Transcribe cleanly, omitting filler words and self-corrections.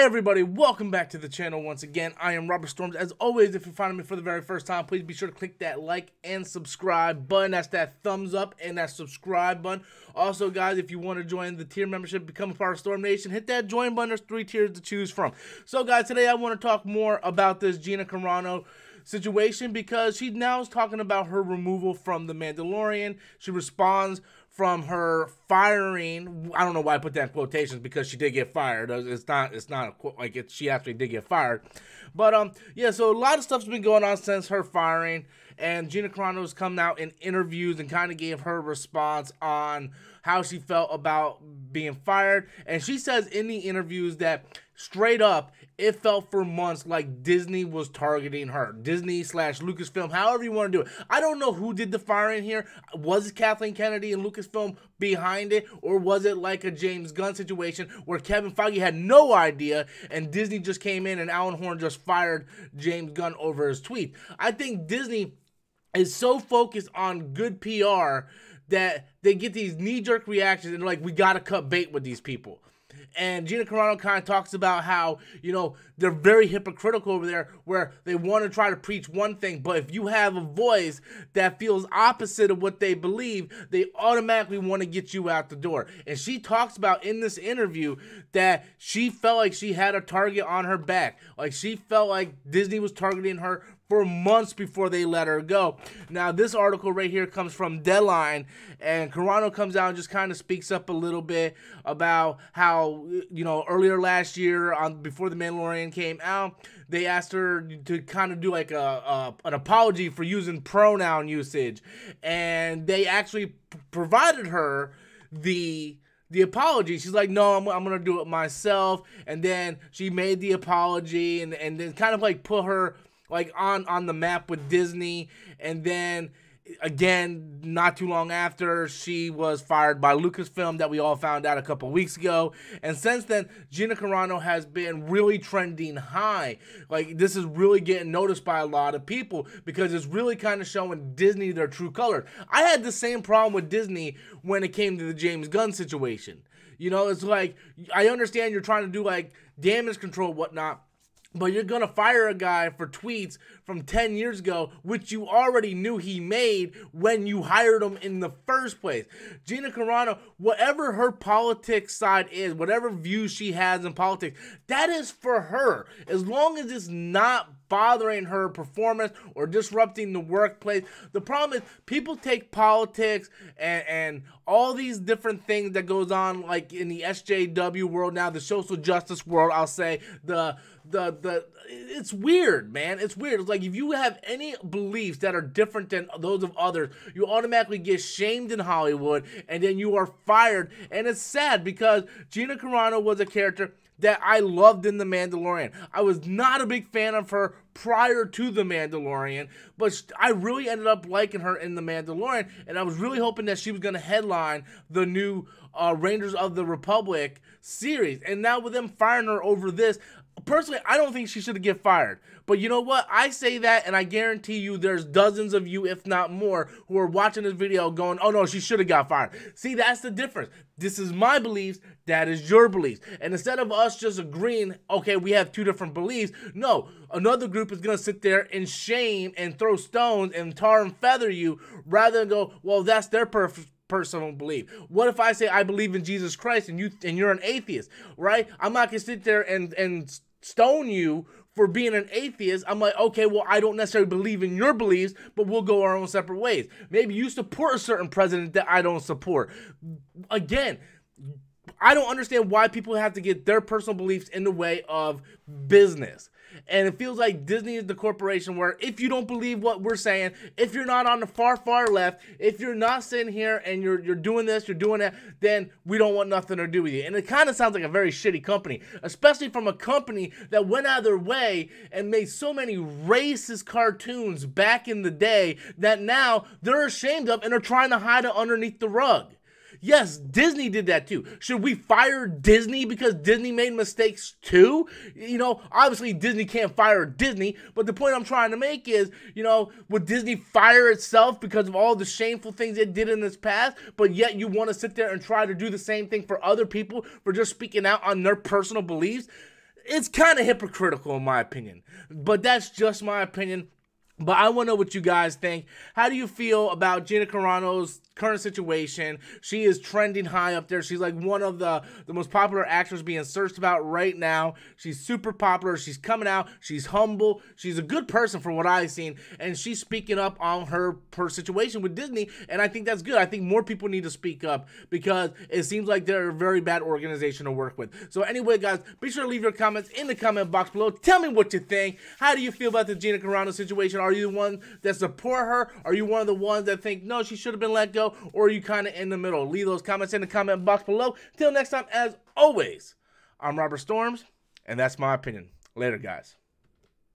Hey everybody, welcome back to the channel once again. I am Robert Storms. As always, if you're finding me for the very first time, please be sure to click that like and subscribe button. That's that thumbs up and that subscribe button. Also, guys, if you want to join the tier membership, become a part of Storm Nation, hit that join button. There's 3 tiers to choose from. So, guys, today I want to talk more about this Gina Carano situation because she now is talking about her removal from The Mandalorian. She responds from her firing. I don't know why I put that in quotations because she did get fired. It's not a quote, like she actually did get fired. But yeah, so a lot of stuff's been going on since her firing, and Gina Carano has come out in interviews and kind of gave her response on how she felt about being fired. And she says in the interviews that straight up, it felt for months like Disney was targeting her. Disney slash Lucasfilm, however you want to do it. I don't know who did the firing here. Was it Kathleen Kennedy and Lucasfilm behind it? Or was it like a James Gunn situation where Kevin Feige had no idea and Disney just came in and Alan Horn just fired James Gunn over his tweet? I think Disney is so focused on good PR that they get these knee-jerk reactions and they're like, we got to cut bait with these people. And Gina Carano kind of talks about how, you know, they're very hypocritical over there where they want to try to preach one thing, but if you have a voice that feels opposite of what they believe, they automatically want to get you out the door. And she talks about in this interview that she felt like she had a target on her back. Like she felt like Disney was targeting her for months before they let her go. Now, this article right here comes from Deadline, and Carano comes out and just kind of speaks up a little bit about how, you know, earlier last year, before The Mandalorian came out, they asked her to kind of do like an apology for using pronoun usage, and they actually provided her the apology. She's like, no, I'm gonna do it myself, and then she made the apology, and then kind of like put her like on the map with Disney. And then again, not too long after, she was fired by Lucasfilm, that we all found out a couple weeks ago. And since then, Gina Carano has been really trending high. Like, this is really getting noticed by a lot of people because it's really kind of showing Disney their true colors. I had the same problem with Disney when it came to the James Gunn situation. You know, it's like, I understand you're trying to do like damage control, whatnot, but you're going to fire a guy for tweets from 10 years ago, which you already knew he made when you hired him in the first place. Gina Carano, whatever her politics side is, whatever view she has in politics, that is for her. As long as it's not bothering her performance or disrupting the workplace. The problem is people take politics and all these different things that goes on, like in the SJW world now, the social justice world, I'll say, it's weird, man. It's weird. It's like if you have any beliefs that are different than those of others, you automatically get shamed in Hollywood, and then you are fired. And it's sad because Gina Carano was a character that I loved in The Mandalorian. I was not a big fan of her prior to The Mandalorian, but I really ended up liking her in The Mandalorian, and I was really hoping that she was going to headline the new Rangers of the Republic series. And now with them firing her over this, personally, I don't think she should get fired. But you know what? I say that, and I guarantee you there's dozens of you, if not more, who are watching this video going, oh no, she should have got fired. See, that's the difference. This is my beliefs, that is your beliefs. And instead of us just agreeing, okay, we have two different beliefs, no, another group is going to sit there and shame and throw stones and tar and feather you rather than go, well, that's their personal belief. What if I say I believe in Jesus Christ and you're an atheist, right? I'm not gonna sit there and stone you for being an atheist. I'm like, okay, well, I don't necessarily believe in your beliefs, but we'll go our own separate ways. Maybe you support a certain president that I don't support. Again, I don't understand why people have to get their personal beliefs in the way of business. And it feels like Disney is the corporation where if you don't believe what we're saying, if you're not on the far, far left, if you're not sitting here and you're doing this, you're doing that, then we don't want nothing to do with you. And it kind of sounds like a very shitty company, especially from a company that went out of their way and made so many racist cartoons back in the day that now they're ashamed of and are trying to hide it underneath the rug. Yes, Disney did that too. Should we fire Disney because Disney made mistakes too? You know, obviously Disney can't fire Disney, but the point I'm trying to make is, you know, would Disney fire itself because of all the shameful things it did in its past, but yet you want to sit there and try to do the same thing for other people for just speaking out on their personal beliefs? it's kind of hypocritical in my opinion, but that's just my opinion. But I want to know what you guys think. How do you feel about Gina Carano's current situation? She is trending high up there. She's like one of the most popular actors being searched about right now. She's super popular. She's coming out. She's humble. She's a good person from what I've seen. And she's speaking up on her situation with Disney. And I think that's good. I think more people need to speak up because it seems like they're a very bad organization to work with. So anyway, guys, be sure to leave your comments in the comment box below. Tell me what you think. How do you feel about the Gina Carano situation? Are you the one that support her? Are you one of the ones that think, no, she should have been let go? Or are you kind of in the middle? Leave those comments in the comment box below. Till next time, as always, I'm Robert Storms, and that's my opinion. Later, guys.